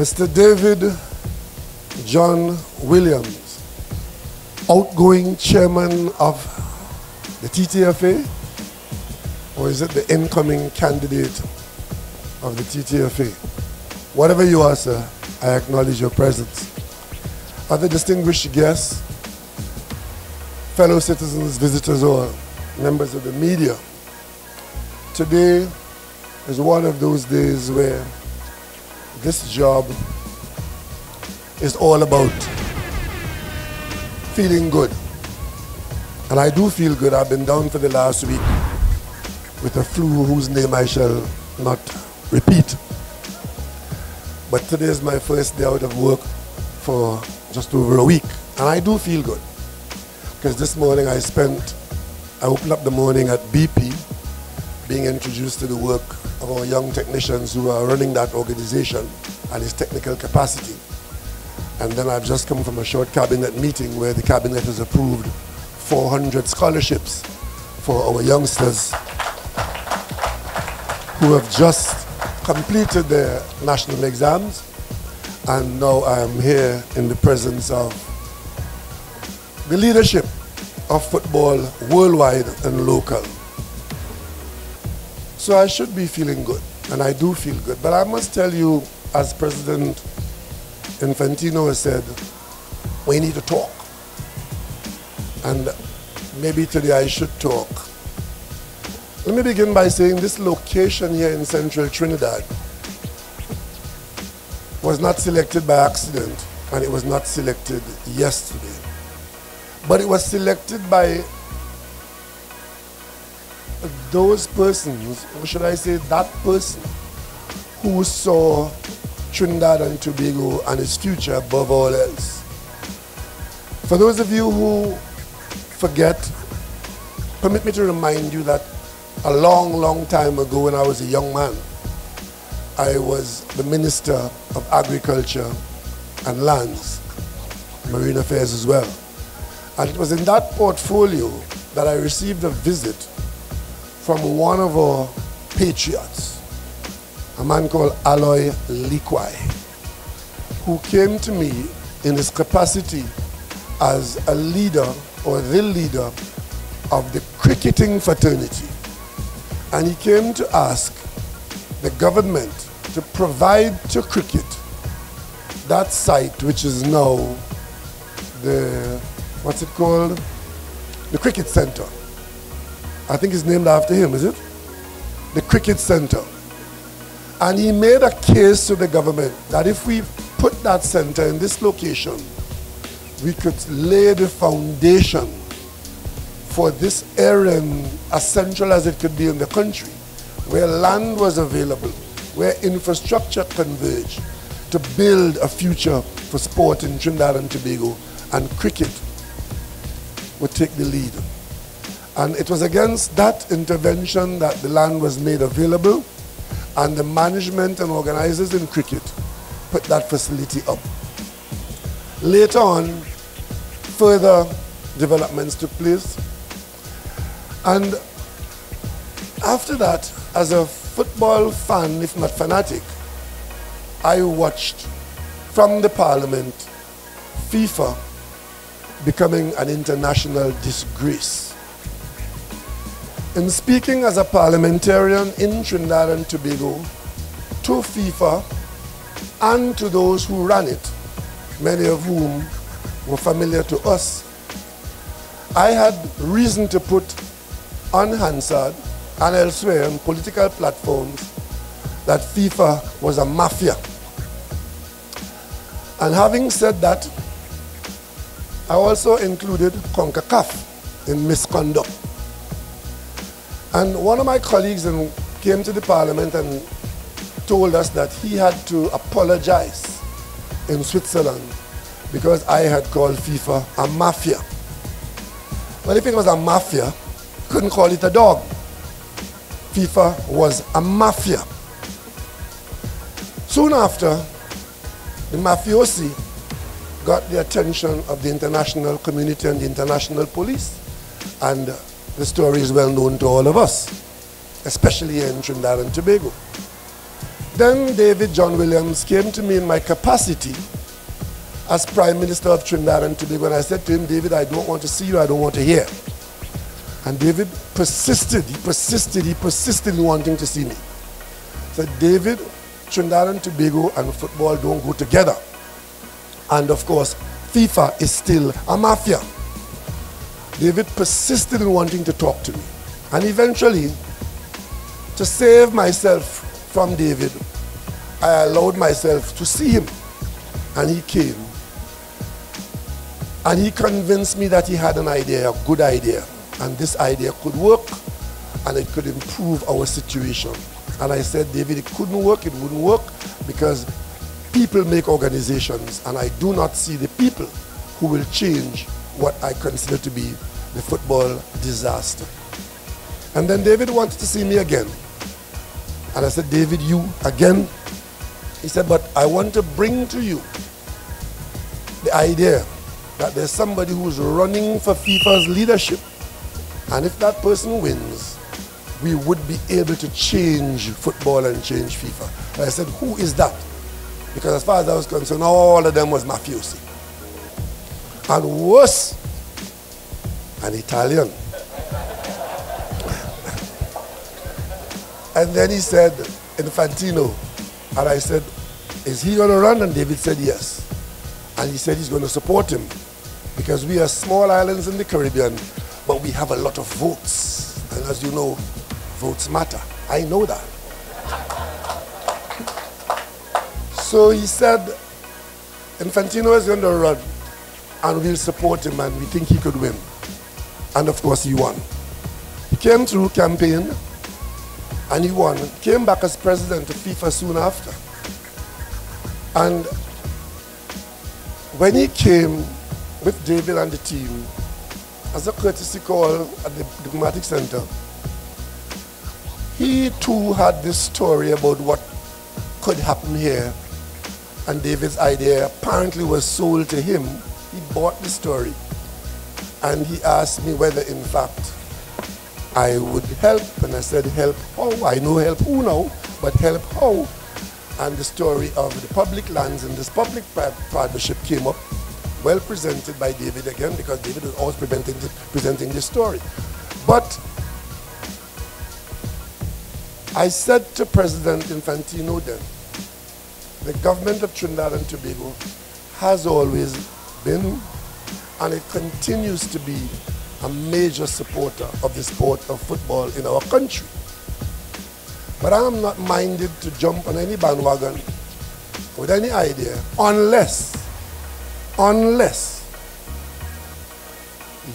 Mr. David John Williams, outgoing chairman of the TTFA, or is it the incoming candidate of the TTFA? Whatever you are, sir, I acknowledge your presence. Other distinguished guests, fellow citizens, visitors, or members of the media, today is one of those days where this job is all about feeling good. And I do feel good. I've been down for the last week with a flu whose name I shall not repeat. But today is my first day out of work for just over a week. And I do feel good. Because this morning I opened up the morning at BP, being introduced to the work of our young technicians who are running that organization and its technical capacity. And then I've just come from a short cabinet meeting where the cabinet has approved 400 scholarships for our youngsters who have just completed their national exams. And now I am here in the presence of the leadership of football worldwide and local. So I should be feeling good, and I do feel good. But I must tell you, as President Infantino has said, we need to talk. And maybe today I should talk. Let me begin by saying this location here in central Trinidad was not selected by accident, and it was not selected yesterday. But it was selected by those persons, or should I say that person, who saw Trinidad and Tobago and its future above all else. For those of you who forget, permit me to remind you that a long, long time ago when I was a young man, I was the Minister of Agriculture and Lands, Marine Affairs as well. And it was in that portfolio that I received a visit from one of our patriots, a man called Aloy Likwai, who came to me in his capacity as a leader or the leader of the cricketing fraternity. And he came to ask the government to provide to cricket that site which is now the, what's it called? The Cricket Center. I think it's named after him, is it? The Cricket Center. And he made a case to the government that if we put that center in this location, we could lay the foundation for this area, as central as it could be in the country, where land was available, where infrastructure converged to build a future for sport in Trinidad and Tobago, and cricket would take the lead. And it was against that intervention that the land was made available, and the management and organizers in cricket put that facility up. Later on, further developments took place. And after that, as a football fan, if not fanatic, I watched from the Parliament FIFA becoming an international disgrace. In speaking as a parliamentarian in Trinidad and Tobago, to FIFA and to those who ran it, many of whom were familiar to us, I had reason to put on Hansard and elsewhere on political platforms that FIFA was a mafia. And having said that, I also included CONCACAF in misconduct. And one of my colleagues came to the Parliament and told us that he had to apologize in Switzerland because I had called FIFA a mafia. Well, if it was a mafia, couldn't call it a dog. FIFA was a mafia. Soon after, the mafiosi got the attention of the international community and the international police, and the story is well known to all of us, especially here in Trinidad and Tobago. Then David John Williams came to me in my capacity as Prime Minister of Trinidad and Tobago, and I said to him, David, I don't want to see you, I don't want to hear. And David persisted, he persisted in wanting to see me. So David, Trinidad and Tobago and football don't go together. And of course, FIFA is still a mafia. David persisted in wanting to talk to me. And eventually, to save myself from David, I allowed myself to see him. And he came. And he convinced me that he had an idea, a good idea. And this idea could work, and it could improve our situation. And I said, David, it couldn't work, it wouldn't work, because people make organizations, and I do not see the people who will change what I consider to be the football disaster. And then David wanted to see me again. And I said, David, you again? He said, but I want to bring to you the idea that there's somebody who's running for FIFA's leadership. And if that person wins, we would be able to change football and change FIFA. And I said, who is that? Because as far as I was concerned, all of them was mafiosi. And worse, an Italian. And then he said, Infantino. And I said, is he going to run? And David said yes. And he said he's going to support him, because we are small islands in the Caribbean, but we have a lot of votes. And as you know, votes matter. I know that. So he said, Infantino is going to run, and we'll support him, and we think he could win. And of course, he won. He came through, campaigned, and he won. Came back as president of FIFA soon after. And when he came with David and the team, as a courtesy call at the diplomatic center, he too had this story about what could happen here. And David's idea apparently was sold to him. He bought the story. And he asked me whether, in fact, I would help. And I said, help how? I know help who now, but help how? And the story of the public lands and this public-private partnership came up, well presented by David again, because David was always presenting this story. But I said to President Infantino then, the government of Trinidad and Tobago has always been, and it continues to be, a major supporter of the sport of football in our country. But I am not minded to jump on any bandwagon with any idea unless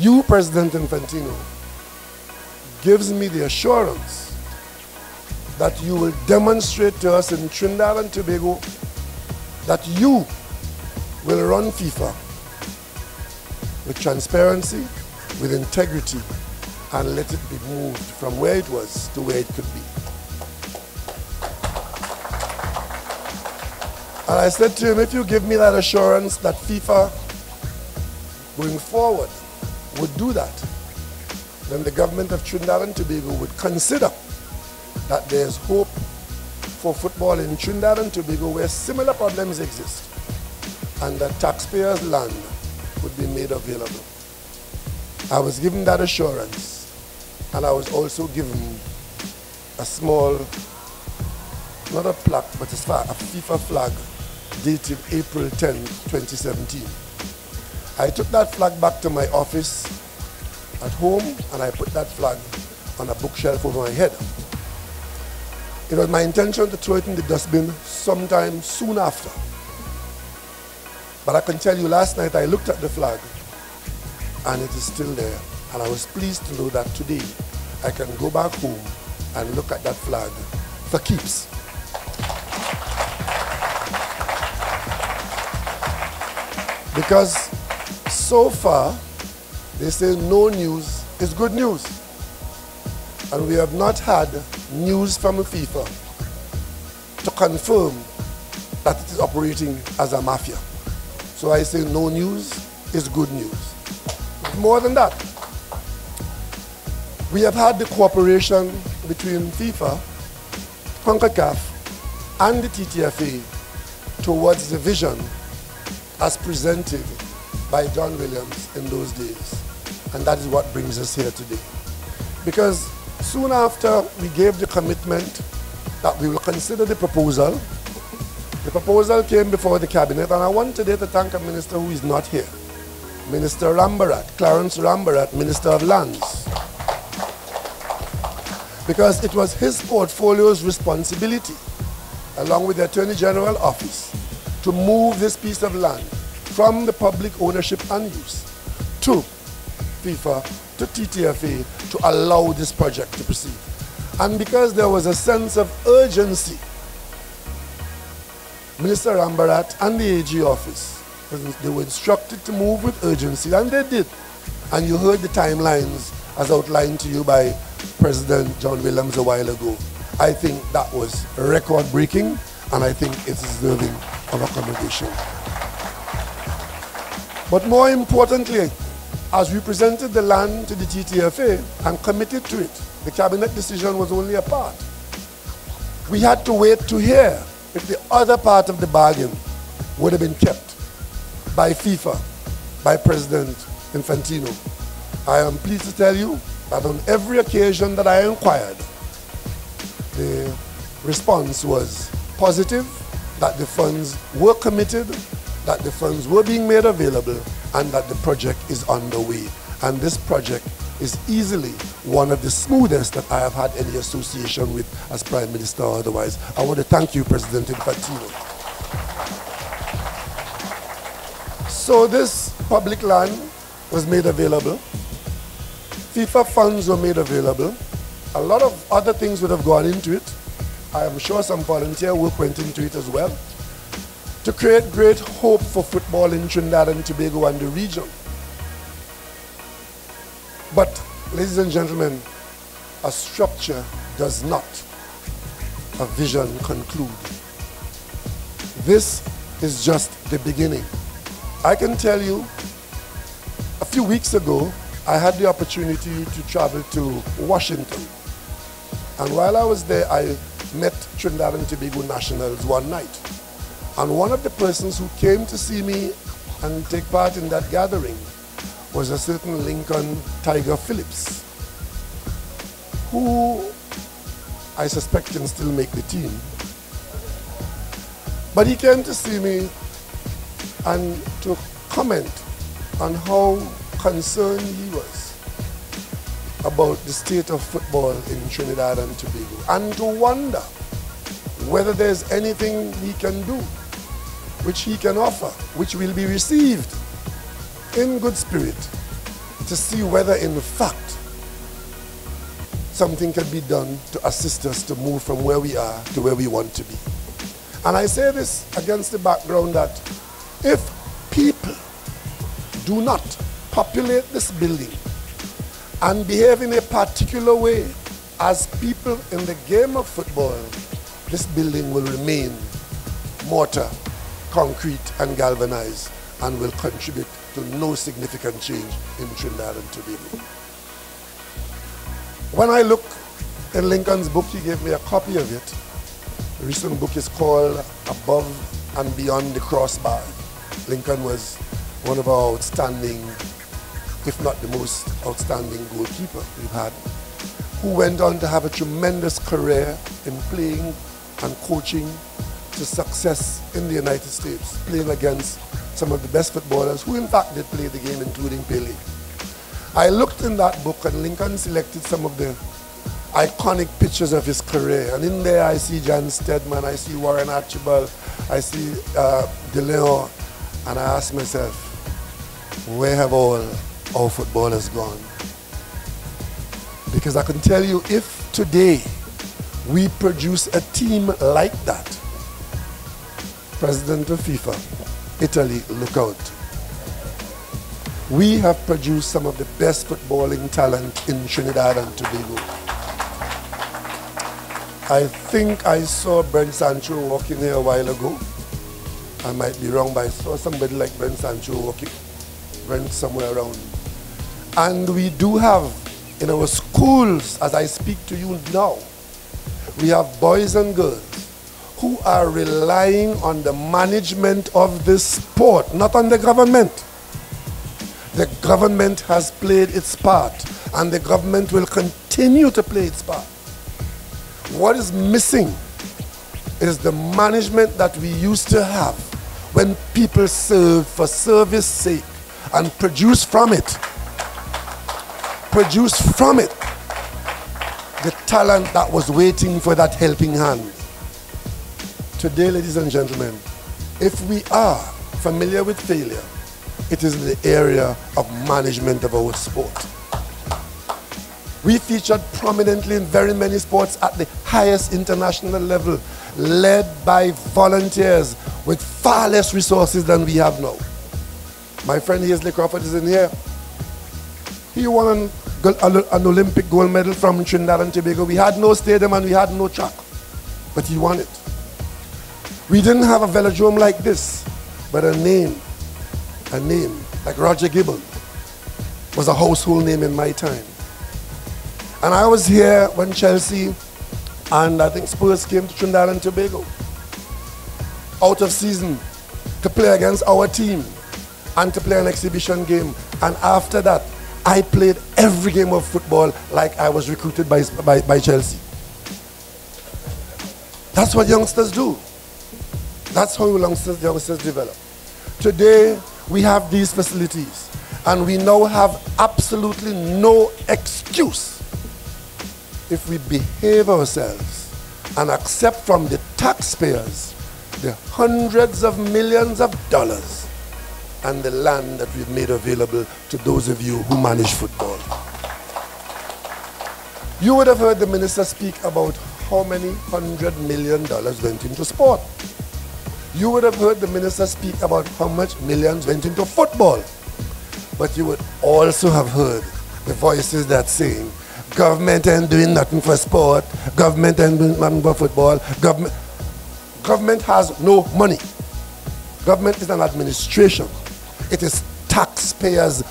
you, President Infantino, gives me the assurance that you will demonstrate to us in Trinidad and Tobago that you will run FIFA with transparency, with integrity, and let it be moved from where it was to where it could be. And I said to him, if you give me that assurance that FIFA going forward would do that, then the government of Trinidad and Tobago would consider that there's hope for football in Trinidad and Tobago where similar problems exist, and that taxpayers' land would be made available. I was given that assurance, and I was also given a small, not a plaque, but a FIFA flag dated April 10, 2017. I took that flag back to my office at home, and I put that flag on a bookshelf over my head. It was my intention to throw it in the dustbin sometime soon after. But I can tell you, last night I looked at the flag, and it is still there. And I was pleased to know that today I can go back home and look at that flag for keeps. Because so far, they say no news is good news. And we have not had news from FIFA to confirm that it is operating as a mafia. So I say no news is good news. More than that, we have had the cooperation between FIFA, CONCACAF, and the TTFA towards the vision as presented by John Williams in those days. And that is what brings us here today. Because soon after we gave the commitment that we will consider the proposal came before the cabinet, and I want today to thank a minister who is not here. Minister Rambarat, Clarence Rambarat, Minister of Lands. Because it was his portfolio's responsibility, along with the Attorney General Office, to move this piece of land from the public ownership and use to FIFA, to TTFA, to allow this project to proceed. And because there was a sense of urgency, Minister Rambarat and the AG office, they were instructed to move with urgency, and they did. And you heard the timelines as outlined to you by President John Williams a while ago. I think that was record-breaking, and I think it's deserving of accommodation. But more importantly, as we presented the land to the TTFA and committed to it, the cabinet decision was only a part. We had to wait to hear if the other part of the bargain would have been kept by FIFA, by President Infantino. I am pleased to tell you that on every occasion that I inquired, the response was positive, that the funds were committed, that the funds were being made available, and that the project is underway. And this project is easily one of the smoothest that I have had any association with as Prime Minister or otherwise. I want to thank you, President Infantino. So this public land was made available. FIFA funds were made available. A lot of other things would have gone into it. I am sure some volunteer work went into it as well, to create great hope for football in Trinidad and Tobago and the region. But, ladies and gentlemen, a structure does not a vision conclude. This is just the beginning. I can tell you, a few weeks ago, I had the opportunity to travel to Washington. And while I was there, I met Trinidad and Tobago nationals one night. And one of the persons who came to see me and take part in that gathering was a certain Lincoln Tiger Phillips, who I suspect can still make the team. But he came to see me and to comment on how concerned he was about the state of football in Trinidad and Tobago, and to wonder whether there's anything he can do, which he can offer, which will be received in good spirit, to see whether in fact something can be done to assist us to move from where we are to where we want to be. And I say this against the background that if people do not populate this building and behave in a particular way as people in the game of football, this building will remain mortar, concrete, and galvanized, and will contribute to no significant change in Trinidad and Tobago. When I look in Lincoln's book, he gave me a copy of it. The recent book is called Above and Beyond the Crossbar. Lincoln was one of our outstanding, if not the most outstanding goalkeeper we've had, who went on to have a tremendous career in playing and coaching to success in the United States, playing against some of the best footballers who in fact did play the game, including Pele. I looked in that book, and Lincoln selected some of the iconic pictures of his career. And in there I see John Steadman, I see Warren Archibald, I see DeLeon, and I ask myself, where have all our footballers gone? Because I can tell you, if today we produce a team like that, President of FIFA, Italy, look out. We have produced some of the best footballing talent in Trinidad and Tobago. I think I saw Brent Sancho walking here a while ago. I might be wrong, but I saw somebody like Brent Sancho walking, Brent somewhere around. And we do have, in our schools, as I speak to you now, we have boys and girls who are relying on the management of this sport, not on the government. The government has played its part, and the government will continue to play its part. What is missing is the management that we used to have when people serve for service sake and produce from it. Produce from it the talent that was waiting for that helping hand. Today, ladies and gentlemen, if we are familiar with failure, it is in the area of management of our sport. We featured prominently in very many sports at the highest international level, led by volunteers with far less resources than we have now. My friend Hasely Crawford is in here. He won an Olympic gold medal from Trinidad and Tobago. We had no stadium and we had no track, but he won it. We didn't have a velodrome like this, but a name like Roger Gibbon was a household name in my time. And I was here when Chelsea and I think Spurs came to Trinidad and Tobago, out of season, to play against our team and to play an exhibition game. And after that, I played every game of football like I was recruited by Chelsea. That's what youngsters do. That's how youngsters develop. Today, we have these facilities, and we now have absolutely no excuse if we behave ourselves and accept from the taxpayers the hundreds of millions of dollars and the land that we've made available to those of you who manage football. You would have heard the minister speak about how many $100 million went into sport. You would have heard the minister speak about how much millions went into football. But you would also have heard the voices that saying, government ain't doing nothing for sport, government ain't doing nothing for football, government has no money. Government is an administration. It is taxpayers'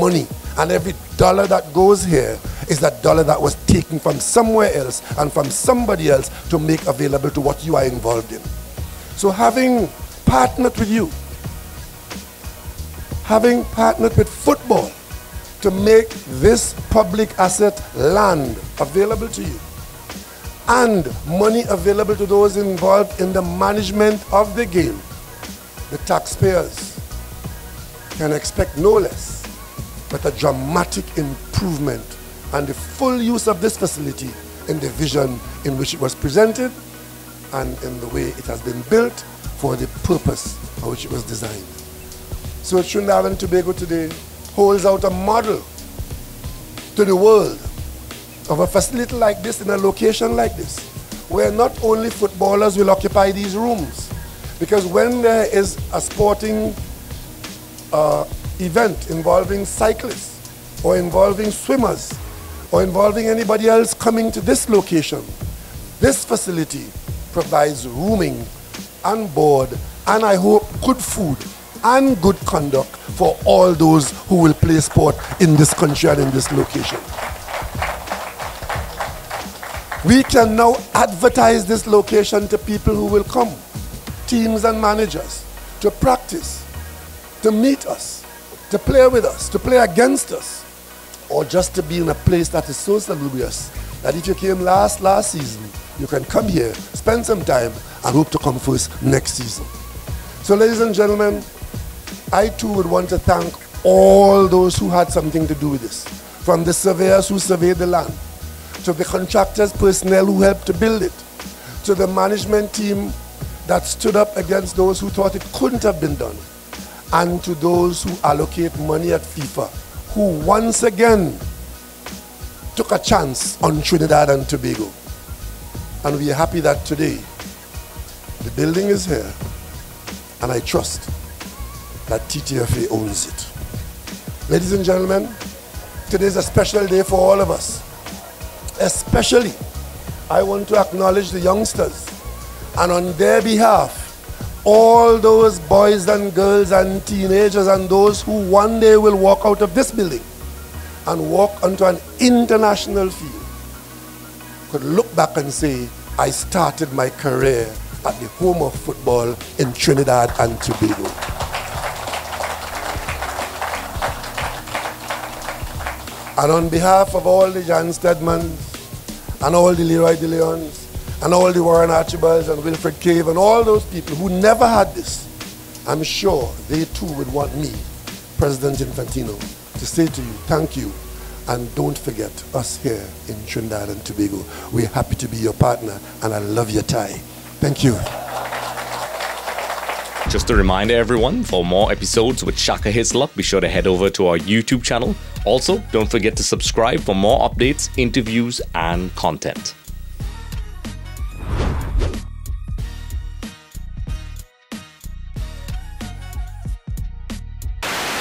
money. And every dollar that goes here is that dollar that was taken from somewhere else and from somebody else to make available to what you are involved in. So having partnered with you, having partnered with football to make this public asset land available to you and money available to those involved in the management of the game, the taxpayers can expect no less but a dramatic improvement and the full use of this facility in the vision in which it was presented and in the way it has been built for the purpose for which it was designed. So Trinidad and Tobago today holds out a model to the world of a facility like this in a location like this, where not only footballers will occupy these rooms, because when there is a sporting event involving cyclists or involving swimmers or involving anybody else coming to this location, this facility provides rooming and board and I hope good food and good conduct for all those who will play sport in this country and in this location. We can now advertise this location to people who will come, teams and managers, to practice, to meet us, to play with us, to play against us, or just to be in a place that is so salubrious that if you came last season, you can come here, spend some time, and hope to come first next season. So ladies and gentlemen, I too would want to thank all those who had something to do with this, from the surveyors who surveyed the land, to the contractors, personnel who helped to build it, to the management team that stood up against those who thought it couldn't have been done, and to those who allocate money at FIFA, who once again took a chance on Trinidad and Tobago. And we are happy that today the building is here, and I trust that TTFA owns it. Ladies and gentlemen, today is a special day for all of us. Especially, I want to acknowledge the youngsters, and on their behalf, all those boys and girls and teenagers and those who one day will walk out of this building and walk onto an international field could look back and say, I started my career at the home of football in Trinidad and Tobago. And on behalf of all the John Steadmans, and all the Leroy DeLeons, and all the Warren Archibalds, and Wilfred Cave, and all those people who never had this, I'm sure they too would want me, President Infantino, to say to you, thank you, and don't forget us here in Trinidad and Tobago. We're happy to be your partner, and I love your tie. Thank you. Just a reminder, everyone, for more episodes with Shaka Hislop, be sure to head over to our YouTube channel. Also, don't forget to subscribe for more updates, interviews, and content.